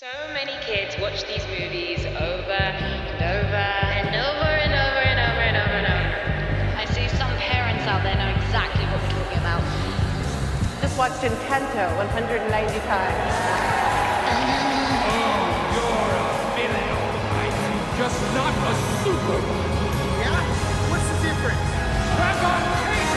So many kids watch these movies over and over and over and over and over and over and over. I see some parents out there know exactly what we're talking about. Just watched Encanto 190 times. Oh, you're a villain, almighty. Just not a superhero. Yeah? What's the difference? Crack on, crack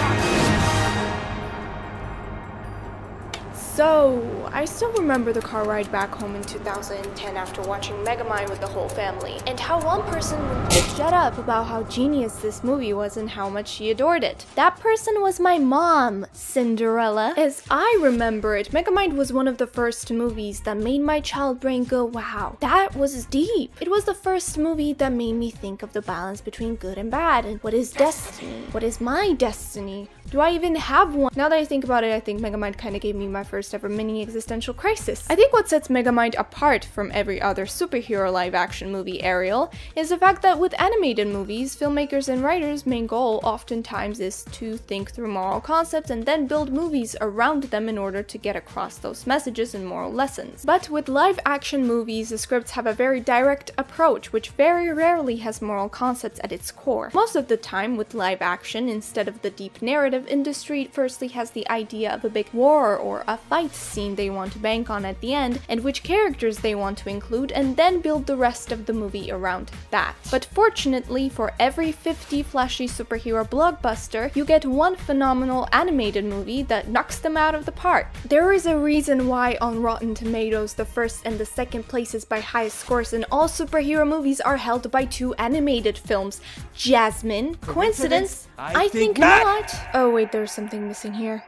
on. So... I still remember the car ride back home in 2010 after watching Megamind with the whole family, and how one person would shut up about how genius this movie was and how much she adored it. That person was my mom, Cinderella. As I remember it, Megamind was one of the first movies that made my child brain go, wow, that was deep. It was the first movie that made me think of the balance between good and bad, and what is destiny? What is my destiny? Do I even have one? Now that I think about it, I think Megamind kind of gave me my first ever mini-existence crisis. I think what sets Megamind apart from every other superhero live-action movie, Ariel, is the fact that with animated movies, filmmakers and writers' main goal oftentimes is to think through moral concepts and then build movies around them in order to get across those messages and moral lessons. But with live-action movies, the scripts have a very direct approach, which very rarely has moral concepts at its core. Most of the time, with live-action, instead of the deep narrative, industry firstly has the idea of a big war or a fight scene they want to bank on at the end, and which characters they want to include, and then build the rest of the movie around that. But fortunately, for every 50 flashy superhero blockbuster, you get one phenomenal animated movie that knocks them out of the park. There is a reason why on Rotten Tomatoes, the first and the second places by highest scores in all superhero movies are held by two animated films. Jasmine? Coincidence? I think not! Oh wait, there's something missing here.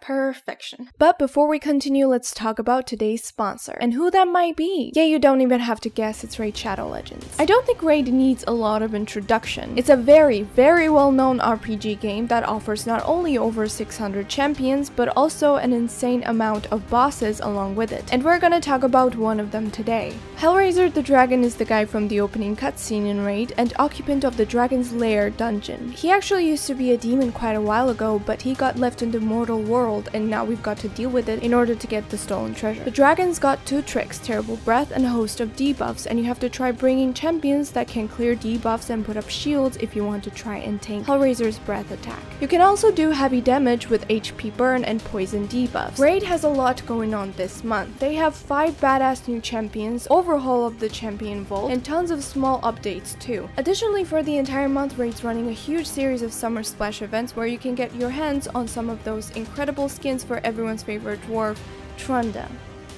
Perfection. But before we continue, let's talk about today's sponsor and who that might be. Yeah, you don't even have to guess, it's Raid Shadow Legends. I don't think Raid needs a lot of introduction. It's a very, very well-known RPG game that offers not only over 600 champions, but also an insane amount of bosses along with it. And we're gonna talk about one of them today. Hellraiser the Dragon is the guy from the opening cutscene in Raid and occupant of the Dragon's Lair dungeon. He actually used to be a demon quite a while ago, but he got left in the mortal world, and now we've got to deal with it in order to get the stolen treasure. The dragon's got two tricks, Terrible Breath and a host of debuffs, and you have to try bringing champions that can clear debuffs and put up shields if you want to try and tank Hellraiser's breath attack. You can also do heavy damage with HP burn and poison debuffs. Raid has a lot going on this month. They have 5 badass new champions, overhaul of the champion vault, and tons of small updates too. Additionally, for the entire month, Raid's running a huge series of summer splash events where you can get your hands on some of those incredible skins for everyone's favorite dwarf, Trunda.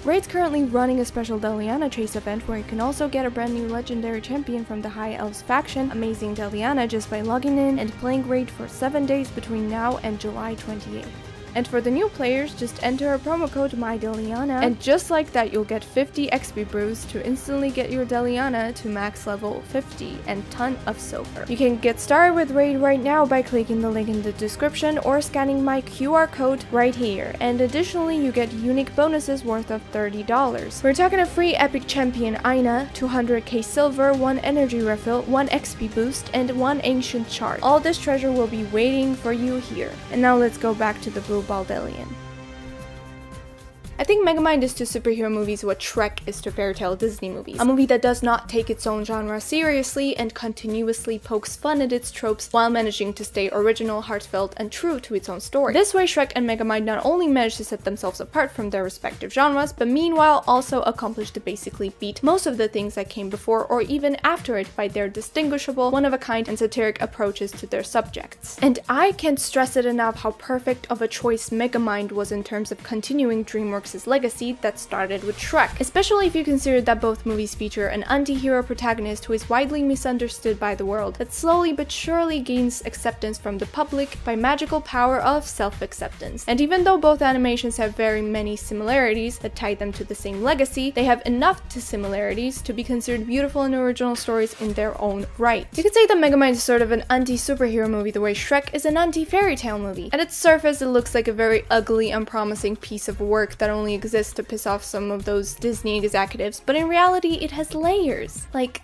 Raid's currently running a special Deliana chase event where you can also get a brand new legendary champion from the High Elves faction, Amazing Deliana, just by logging in and playing Raid for 7 days between now and July 28th. And for the new players, just enter a promo code MyDeliana, and just like that you'll get 50 XP brews to instantly get your Deliana to max level 50 and ton of silver. You can get started with Raid right now by clicking the link in the description or scanning my QR code right here. And additionally, you get unique bonuses worth of $30. We're talking a free epic champion Aina, 200k silver, 1 energy refill, 1 XP boost, and 1 ancient shard. All this treasure will be waiting for you here. And now let's go back to the blue Baldelian. I think Megamind is to superhero movies what Shrek is to fairytale Disney movies. A movie that does not take its own genre seriously and continuously pokes fun at its tropes while managing to stay original, heartfelt, and true to its own story. This way, Shrek and Megamind not only manage to set themselves apart from their respective genres, but meanwhile also accomplish to basically beat most of the things that came before or even after it by their distinguishable, one-of-a-kind, and satiric approaches to their subjects. And I can't stress it enough how perfect of a choice Megamind was in terms of continuing DreamWorks' legacy that started with Shrek, especially if you consider that both movies feature an anti-hero protagonist who is widely misunderstood by the world, that slowly but surely gains acceptance from the public by magical power of self-acceptance. And even though both animations have very many similarities that tie them to the same legacy, they have enough similarities to be considered beautiful and original stories in their own right. You could say that Megamind is sort of an anti-superhero movie the way Shrek is an anti-fairy tale movie. At its surface, it looks like a very ugly, unpromising piece of work that only exists to piss off some of those Disney executives, but in reality it has layers. Like,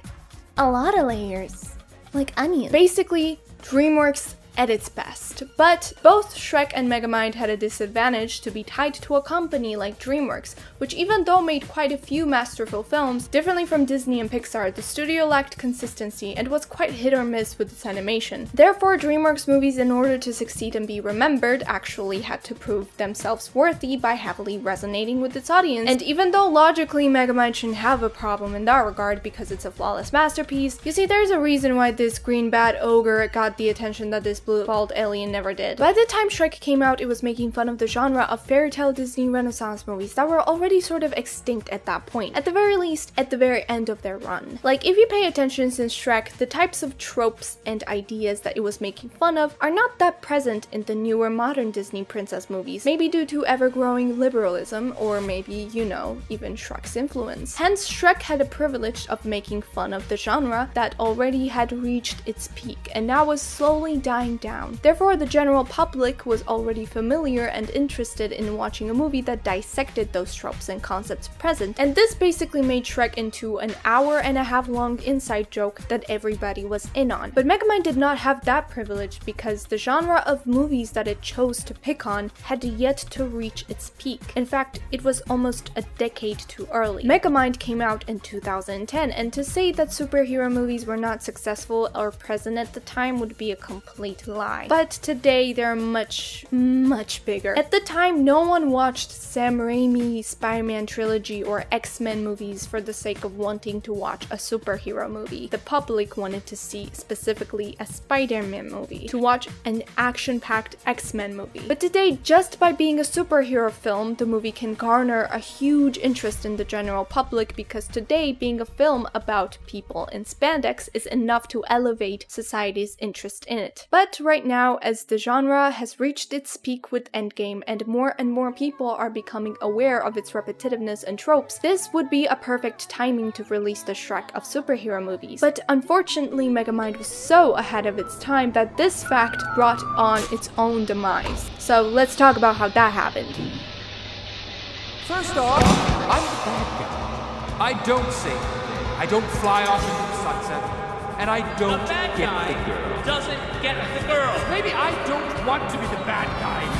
a lot of layers. Like onions. Basically, DreamWorks at its best. But both Shrek and Megamind had a disadvantage to be tied to a company like DreamWorks, which even though made quite a few masterful films, differently from Disney and Pixar, the studio lacked consistency and was quite hit or miss with its animation. Therefore, DreamWorks movies, in order to succeed and be remembered, actually had to prove themselves worthy by heavily resonating with its audience. And even though logically Megamind shouldn't have a problem in that regard because it's a flawless masterpiece, you see there's a reason why this green bat ogre got the attention that this blue bald alien never did. By the time Shrek came out, it was making fun of the genre of fairy tale Disney Renaissance movies that were already sort of extinct at that point, at the very least at the very end of their run. Like, if you pay attention since Shrek, the types of tropes and ideas that it was making fun of are not that present in the newer modern Disney princess movies, maybe due to ever-growing liberalism, or maybe, you know, even Shrek's influence. Hence, Shrek had a privilege of making fun of the genre that already had reached its peak and now was slowly dying down. Therefore, the general public was already familiar and interested in watching a movie that dissected those tropes and concepts present, and this basically made Shrek into an hour-and-a-half long inside joke that everybody was in on. But Megamind did not have that privilege because the genre of movies that it chose to pick on had yet to reach its peak. In fact, it was almost a decade too early. Megamind came out in 2010, and to say that superhero movies were not successful or present at the time would be a complete lie. But today they're much, much bigger. At the time, no one watched Sam Raimi, Spider-Man trilogy, or X-Men movies for the sake of wanting to watch a superhero movie. The public wanted to see specifically a Spider-Man movie, to watch an action-packed X-Men movie. But today, just by being a superhero film, the movie can garner a huge interest in the general public, because today being a film about people in spandex is enough to elevate society's interest in it. But right now, as the genre has reached its peak with Endgame and more people are becoming aware of its repetitiveness and tropes, this would be a perfect timing to release the Shrek of superhero movies. But unfortunately, Megamind was so ahead of its time that this fact brought on its own demise. So let's talk about how that happened. First off, I'm the bad guy. I don't say anything. I don't fly off into the sunset. And I don't get the girl. Doesn't get the girl. Maybe I don't want to be the bad guy.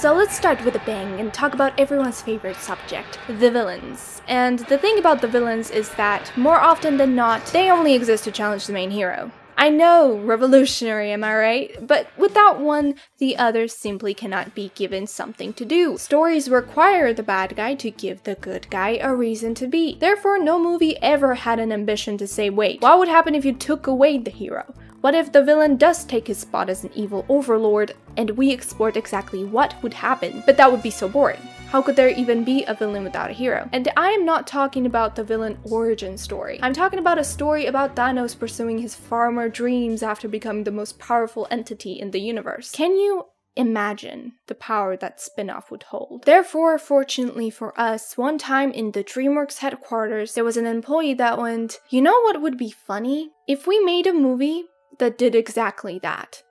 So let's start with a bang and talk about everyone's favorite subject, the villains. And the thing about the villains is that, more often than not, they only exist to challenge the main hero. I know, revolutionary, am I right? But without one, the other simply cannot be given something to do. Stories require the bad guy to give the good guy a reason to be. Therefore, no movie ever had an ambition to say, wait, what would happen if you took away the hero? What if the villain does take his spot as an evil overlord, and we explored exactly what would happen? But that would be so boring. How could there even be a villain without a hero? And I am not talking about the villain origin story. I'm talking about a story about Thanos pursuing his farmer dreams after becoming the most powerful entity in the universe. Can you imagine the power that spin-off would hold? Therefore, fortunately for us, one time in the DreamWorks headquarters, there was an employee that went, you know what would be funny? If we made a movie that did exactly that.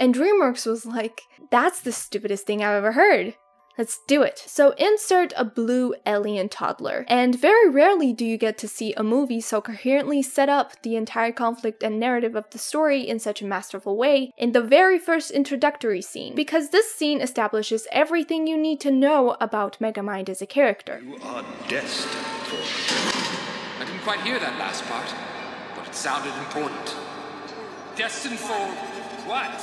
And DreamWorks was like, that's the stupidest thing I've ever heard. Let's do it. So insert a blue alien toddler. And very rarely do you get to see a movie so coherently set up the entire conflict and narrative of the story in such a masterful way in the very first introductory scene, because this scene establishes everything you need to know about Megamind as a character. You are destined for... I didn't quite hear that last part, but it sounded important. Destined for what?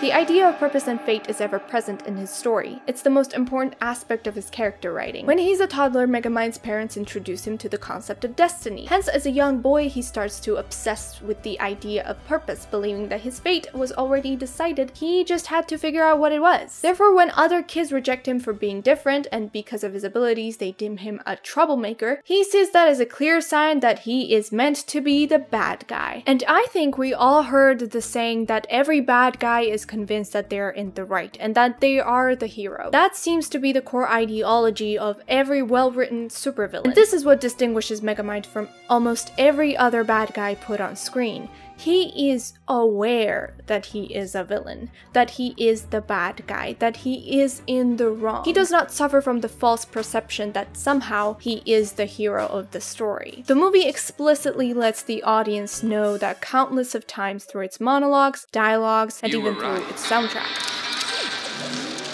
The idea of purpose and fate is ever present in his story. It's the most important aspect of his character writing. When he's a toddler, Megamind's parents introduce him to the concept of destiny. Hence, as a young boy, he starts to obsess with the idea of purpose, believing that his fate was already decided, he just had to figure out what it was. Therefore, when other kids reject him for being different, and because of his abilities they deem him a troublemaker, he sees that as a clear sign that he is meant to be the bad guy. And I think we all heard the saying that every bad guy is convinced that they're in the right and that they are the hero. That seems to be the core ideology of every well-written supervillain. And this is what distinguishes Megamind from almost every other bad guy put on screen. he is aware that he is a villain, that he is the bad guy, that he is in the wrong. He does not suffer from the false perception that somehow he is the hero of the story. The movie explicitly lets the audience know that countless of times through its monologues, dialogues, and even through its soundtrack.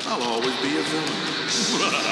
I'll always be a villain.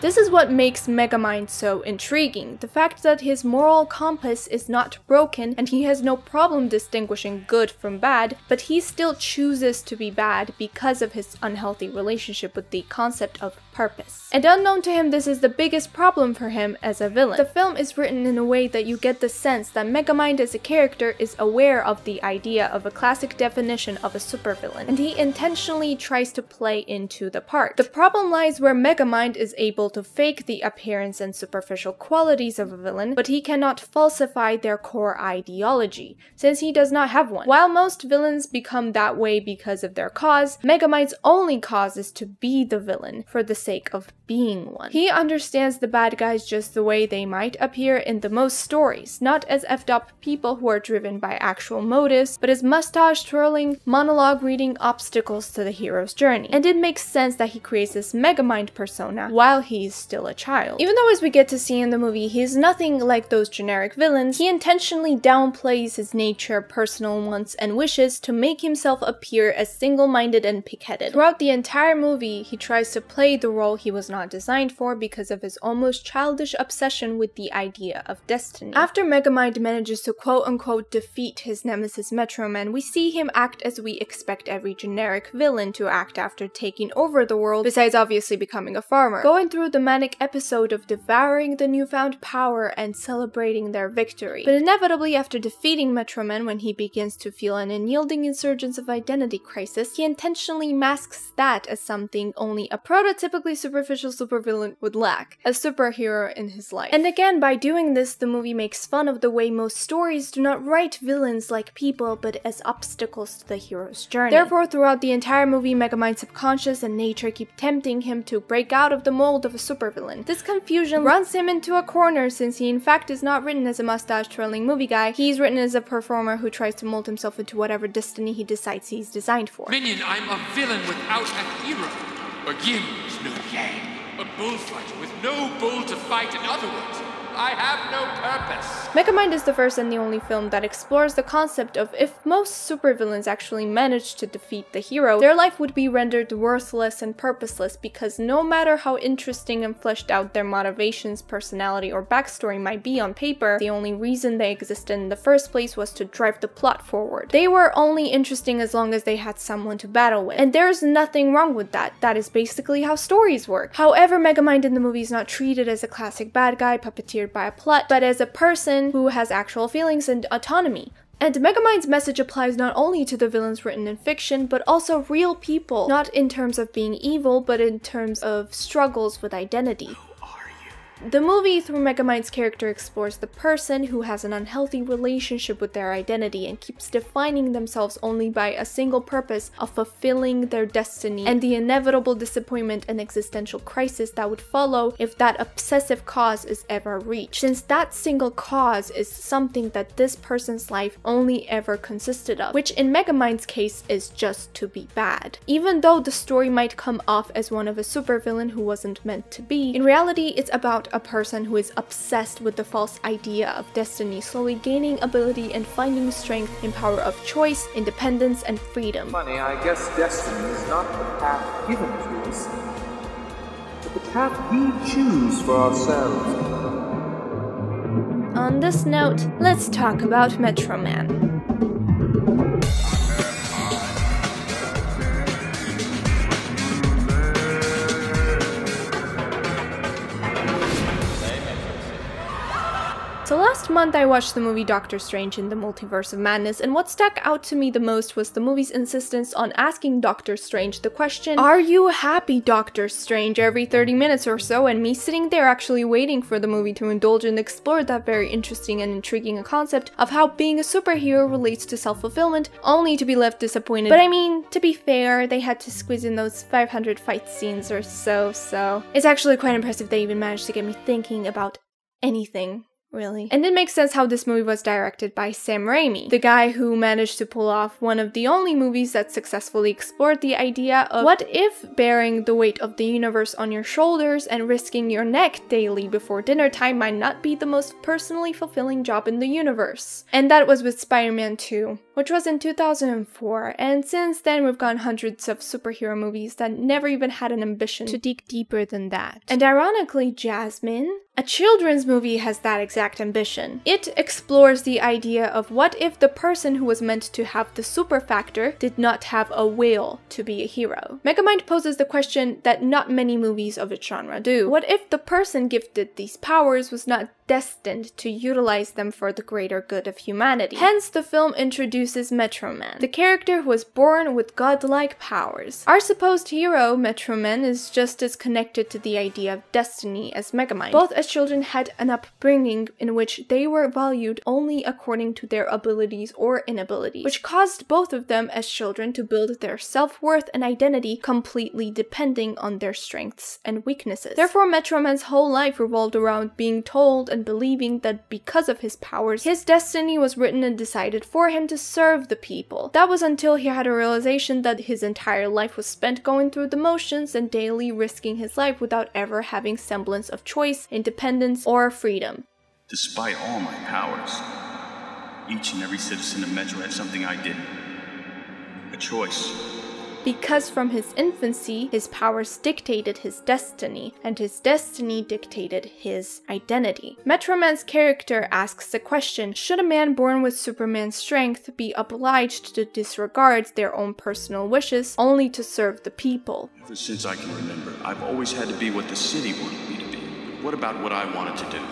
This is what makes Megamind so intriguing, the fact that his moral compass is not broken and he has no problem distinguishing good from bad, but he still chooses to be bad because of his unhealthy relationship with the concept of purpose. And unknown to him, this is the biggest problem for him as a villain. The film is written in a way that you get the sense that Megamind as a character is aware of the idea of a classic definition of a supervillain, and he intentionally tries to play into the part. The problem lies where Megamind is able to fake the appearance and superficial qualities of a villain, but he cannot falsify their core ideology, since he does not have one. While most villains become that way because of their cause, Megamind's only cause is to be the villain for the sake of being one. He understands the bad guys just the way they might appear in the most stories, not as effed up people who are driven by actual motives, but as mustache twirling, monologue reading obstacles to the hero's journey. And it makes sense that he creates this Megamind persona while he's still a child. Even though, as we get to see in the movie, he's nothing like those generic villains, he intentionally downplays his nature, personal wants, and wishes to make himself appear as single-minded and pig-headed. Throughout the entire movie, he tries to play the role he was not designed for because of his almost childish obsession with the idea of destiny. After Megamind manages to quote-unquote defeat his nemesis Metro Man, we see him act as we expect every generic villain to act after taking over the world, besides obviously becoming a farmer. Going through the manic episode of devouring the newfound power and celebrating their victory. But inevitably, after defeating Metro Man, when he begins to feel an unyielding insurgence of identity crisis, he intentionally masks that as something only a prototypically superficial supervillain would lack, a superhero in his life. And again, by doing this, the movie makes fun of the way most stories do not write villains like people, but as obstacles to the hero's journey. Therefore, throughout the entire movie, Megamind's subconscious and nature keep tempting him to break out of the mold of a supervillain. This confusion runs him into a corner, since he in fact is not written as a mustache-twirling movie guy. He's written as a performer who tries to mold himself into whatever destiny he decides he's designed for. Minion, I'm a villain without a hero. A yin is no yang. A bullfighter with no bull to fight, in other words. I have no purpose. Megamind is the first and the only film that explores the concept of if most supervillains actually managed to defeat the hero, their life would be rendered worthless and purposeless because no matter how interesting and fleshed out their motivations, personality, or backstory might be on paper, the only reason they existed in the first place was to drive the plot forward. They were only interesting as long as they had someone to battle with, and there's nothing wrong with that. That is basically how stories work. However, Megamind in the movie is not treated as a classic bad guy puppeteer by a plot, but as a person who has actual feelings and autonomy. And Megamind's message applies not only to the villains written in fiction, but also real people, not in terms of being evil, but in terms of struggles with identity. The movie, through Megamind's character, explores the person who has an unhealthy relationship with their identity and keeps defining themselves only by a single purpose of fulfilling their destiny and the inevitable disappointment and existential crisis that would follow if that obsessive cause is ever reached, since that single cause is something that this person's life only ever consisted of, which in Megamind's case is just to be bad. Even though the story might come off as one of a supervillain who wasn't meant to be, in reality it's about a person who is obsessed with the false idea of destiny, slowly gaining ability and finding strength in power of choice, independence, and freedom. Funny, I guess destiny is not the path given to us, but the path we choose for ourselves. On this note, let's talk about Metro Man. month I watched the movie Doctor Strange in the Multiverse of Madness, and what stuck out to me the most was the movie's insistence on asking Doctor Strange the question, "Are you happy, Doctor Strange?" every 30 minutes or so, and me sitting there actually waiting for the movie to indulge and explore that very interesting and intriguing concept of how being a superhero relates to self-fulfillment, only to be left disappointed. But I mean, to be fair, they had to squeeze in those 500 fight scenes or so it's actually quite impressive they even managed to get me thinking about anything, really. And it makes sense how this movie was directed by Sam Raimi, the guy who managed to pull off one of the only movies that successfully explored the idea of what if bearing the weight of the universe on your shoulders and risking your neck daily before dinner time might not be the most personally fulfilling job in the universe. And that was with Spider-Man 2, which was in 2004, and since then we've gotten hundreds of superhero movies that never even had an ambition to dig deeper than that. And ironically, Jasmine, a children's movie, has that exact ambition. It explores the idea of what if the person who was meant to have the super factor did not have a will to be a hero. Megamind poses the question that not many movies of its genre do. What if the person gifted these powers was not destined to utilize them for the greater good of humanity? Hence, the film introduces Metro Man, the character who was born with godlike powers. Our supposed hero, Metro Man, is just as connected to the idea of destiny as Megamind. Both as children had an upbringing in which they were valued only according to their abilities or inabilities, which caused both of them as children to build their self-worth and identity completely depending on their strengths and weaknesses. Therefore, Metro Man's whole life revolved around being told and believing that because of his powers, his destiny was written and decided for him to serve the people. That was until he had a realization that his entire life was spent going through the motions and daily risking his life without ever having semblance of choice, independence, or freedom. Despite all my powers, each and every citizen of Metro had something I didn't. A choice. Because from his infancy, his powers dictated his destiny, and his destiny dictated his identity. Metro Man's character asks the question, should a man born with Superman's strength be obliged to disregard their own personal wishes only to serve the people? Ever since I can remember, I've always had to be what the city wanted me to be. But what about what I wanted to do?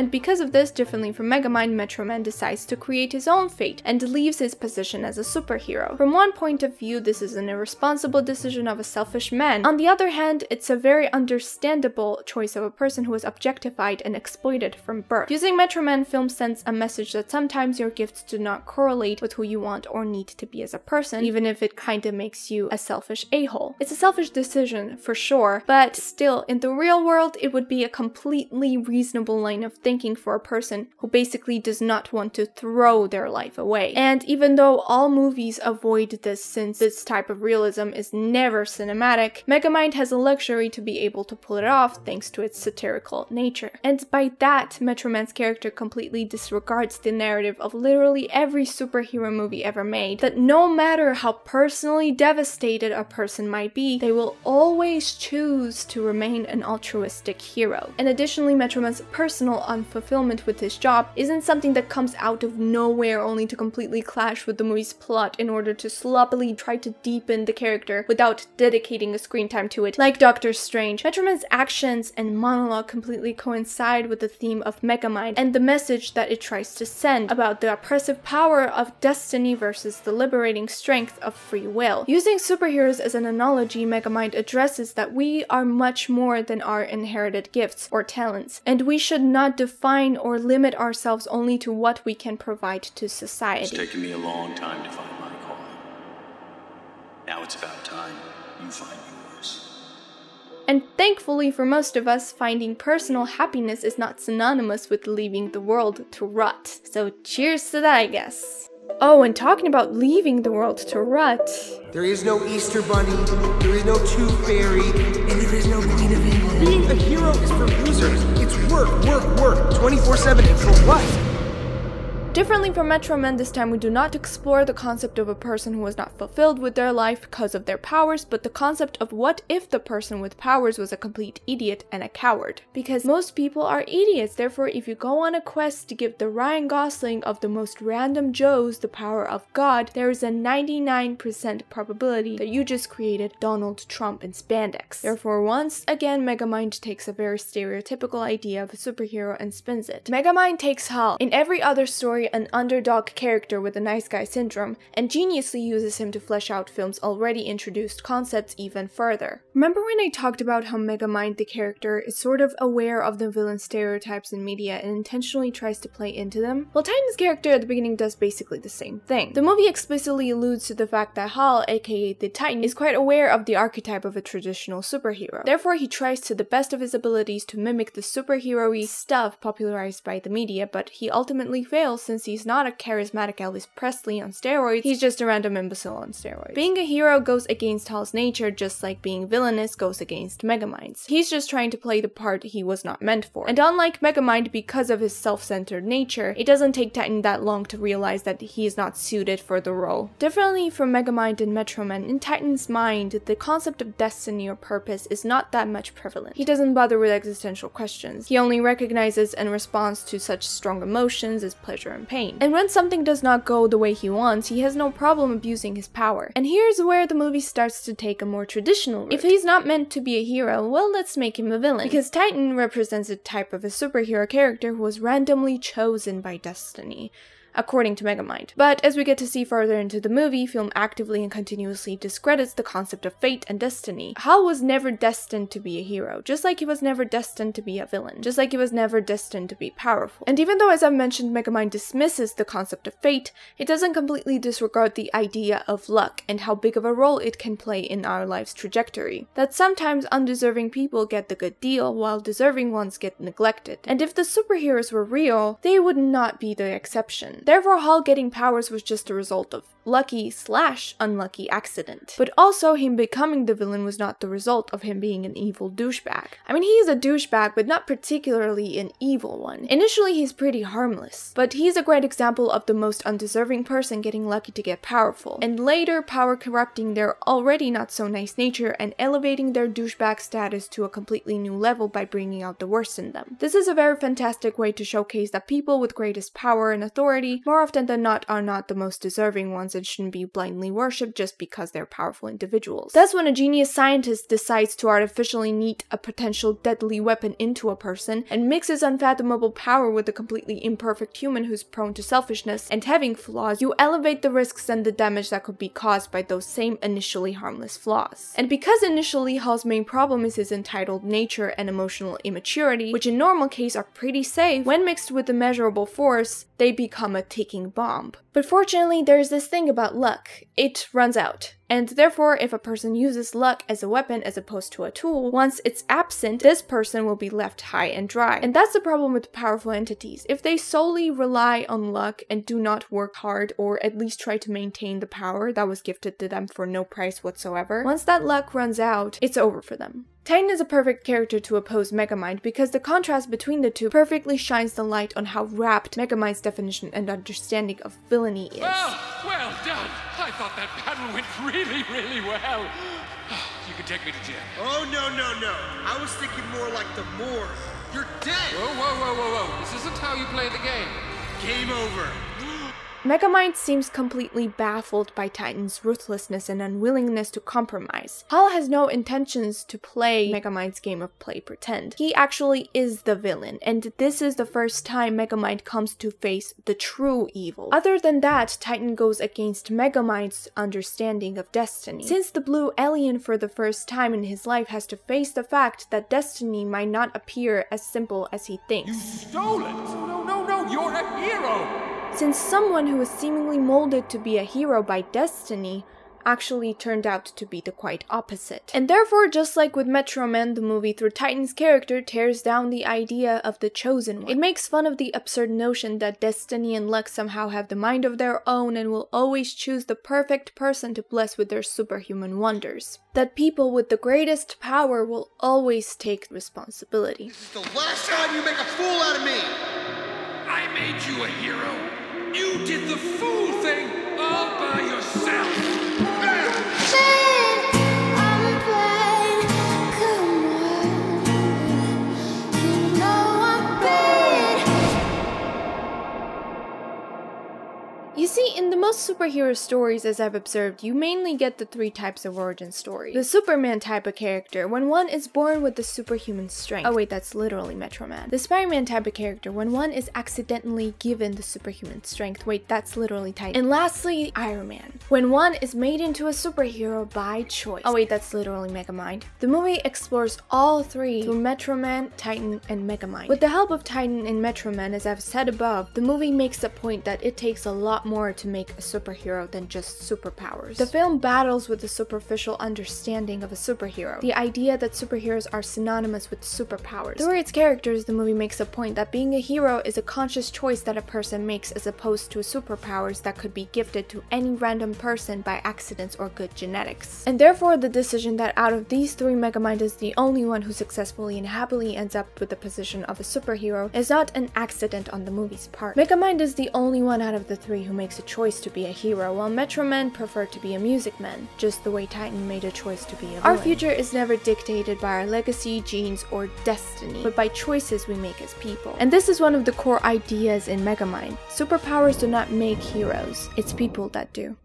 And because of this, differently from Megamind, Metro Man decides to create his own fate and leaves his position as a superhero. From one point of view, this is an irresponsible decision of a selfish man. On the other hand, it's a very understandable choice of a person who was objectified and exploited from birth. Using Metro Man film sends a message that sometimes your gifts do not correlate with who you want or need to be as a person, even if it kinda makes you a selfish a-hole. It's a selfish decision, for sure, but still, in the real world, it would be a completely reasonable line of thinking for a person who basically does not want to throw their life away. And even though all movies avoid this since this type of realism is never cinematic, Megamind has a luxury to be able to pull it off thanks to its satirical nature. And by that, Metro Man's character completely disregards the narrative of literally every superhero movie ever made, that no matter how personally devastated a person might be, they will always choose to remain an altruistic hero. And additionally, Metro Man's personal unfulfillment with his job isn't something that comes out of nowhere only to completely clash with the movie's plot in order to sloppily try to deepen the character without dedicating a screen time to it. Like Doctor Strange, Metro Man's actions and monologue completely coincide with the theme of Megamind and the message that it tries to send about the oppressive power of destiny versus the liberating strength of free will. Using superheroes as an analogy, Megamind addresses that we are much more than our inherited gifts or talents, and we should not define or limit ourselves only to what we can provide to society. It's taken me a long time to find my calling. Now it's about time you find yours. And thankfully for most of us, finding personal happiness is not synonymous with leaving the world to rot. So cheers to that, I guess. Oh, and talking about leaving the world to rot. There is no Easter Bunny, there is no Tooth Fairy, and there is no Queen of England. Being a hero is for losers. It's work, work, work, 24/7, for what? Differently from Metro Man, this time we do not explore the concept of a person who was not fulfilled with their life because of their powers, but the concept of what if the person with powers was a complete idiot and a coward. Because most people are idiots, therefore if you go on a quest to give the Ryan Gosling of the most random Joes the power of God, there is a 99% probability that you just created Donald Trump in spandex. Therefore, once again, Megamind takes a very stereotypical idea of a superhero and spins it. Megamind takes Hal, in every other story an underdog character with a nice guy syndrome, and geniusly uses him to flesh out films' already introduced concepts even further. Remember when I talked about how Megamind, the character, is sort of aware of the villain stereotypes in media and intentionally tries to play into them? Well, Titan's character at the beginning does basically the same thing. The movie explicitly alludes to the fact that Hal, aka the Titan, is quite aware of the archetype of a traditional superhero. Therefore, he tries to the best of his abilities to mimic the superhero-y stuff popularized by the media, but he ultimately fails since he's not a charismatic Elvis Presley on steroids, he's just a random imbecile on steroids. Being a hero goes against Hal's nature, just like being villainous goes against Megamind's. He's just trying to play the part he was not meant for. And unlike Megamind, because of his self-centered nature, it doesn't take Titan that long to realize that he is not suited for the role. Differently from Megamind and Metro Man, in Titan's mind, the concept of destiny or purpose is not that much prevalent. He doesn't bother with existential questions. He only recognizes and responds to such strong emotions as pleasure and pain. And when something does not go the way he wants, he has no problem abusing his power. And here's where the movie starts to take a more traditional route. If he's not meant to be a hero, well, let's make him a villain. Because Titan represents a type of a superhero character who was randomly chosen by destiny, according to Megamind. But as we get to see further into the movie, film actively and continuously discredits the concept of fate and destiny. Hal was never destined to be a hero, just like he was never destined to be a villain, just like he was never destined to be powerful. And even though, as I've mentioned, Megamind dismisses the concept of fate, it doesn't completely disregard the idea of luck and how big of a role it can play in our life's trajectory. That sometimes undeserving people get the good deal, while deserving ones get neglected. And if the superheroes were real, they would not be the exception. Therefore, Hal getting powers was just a result of lucky/unlucky accident. But also, him becoming the villain was not the result of him being an evil douchebag. I mean, he is a douchebag, but not particularly an evil one. Initially, he's pretty harmless, but he's a great example of the most undeserving person getting lucky to get powerful, and later power corrupting their already not so nice nature and elevating their douchebag status to a completely new level by bringing out the worst in them. This is a very fantastic way to showcase that people with greatest power and authority, more often than not, are not the most deserving ones and shouldn't be blindly worshipped just because they're powerful individuals. That's when a genius scientist decides to artificially knead a potential deadly weapon into a person and mixes unfathomable power with a completely imperfect human who's prone to selfishness and having flaws. You elevate the risks and the damage that could be caused by those same initially harmless flaws. And because initially Hal's main problem is his entitled nature and emotional immaturity, which in normal case are pretty safe, when mixed with immeasurable force, they become a ticking bomb. But fortunately, there's this thing about luck. It runs out. And therefore, if a person uses luck as a weapon as opposed to a tool, once it's absent, this person will be left high and dry. And that's the problem with powerful entities. If they solely rely on luck and do not work hard or at least try to maintain the power that was gifted to them for no price whatsoever, once that luck runs out, it's over for them. Titan is a perfect character to oppose Megamind because the contrast between the two perfectly shines the light on how wrapped Megamind's definition and understanding of villainy is. Oh, well done! I thought that battle went really well. You can take me to jail. Oh, no. I was thinking more like the Moor. You're dead! Whoa. This isn't how you play the game. Game over. Megamind seems completely baffled by Titan's ruthlessness and unwillingness to compromise. Hal has no intentions to play Megamind's game of play pretend. He actually is the villain, and this is the first time Megamind comes to face the true evil. Other than that, Titan goes against Megamind's understanding of destiny. Since the blue alien for the first time in his life has to face the fact that destiny might not appear as simple as he thinks. You stole it! No, you're a hero! Since someone who was seemingly molded to be a hero by destiny actually turned out to be the quite opposite. And therefore, just like with Metro Man, the movie through Titan's character tears down the idea of the chosen one. It makes fun of the absurd notion that destiny and luck somehow have the mind of their own and will always choose the perfect person to bless with their superhuman wonders. That people with the greatest power will always take responsibility. This is the last time you make a fool out of me! I made you a hero! You did the fool thing all by yourself. You see, in the most superhero stories as I've observed, you mainly get the three types of origin story. The Superman type of character, when one is born with the superhuman strength. Oh wait, that's literally Metro Man. The Spider-Man type of character, when one is accidentally given the superhuman strength. Wait, that's literally Titan. And lastly, Iron Man, when one is made into a superhero by choice. Oh wait, that's literally Megamind. The movie explores all three through Metro Man, Titan, and Megamind. With the help of Titan and Metro Man, as I've said above, the movie makes the point that it takes a lot more to make a superhero than just superpowers. The film battles with the superficial understanding of a superhero, the idea that superheroes are synonymous with superpowers. Through its characters, the movie makes a point that being a hero is a conscious choice that a person makes as opposed to superpowers that could be gifted to any random person by accidents or good genetics. And therefore, the decision that out of these three, Megamind is the only one who successfully and happily ends up with the position of a superhero is not an accident on the movie's part. Megamind is the only one out of the three who makes a choice to be a hero, while Metro Man preferred to be a music man, just the way Titan made a choice to be a villain. Our future is never dictated by our legacy, genes, or destiny, but by choices we make as people. And this is one of the core ideas in Megamind. Superpowers do not make heroes, it's people that do.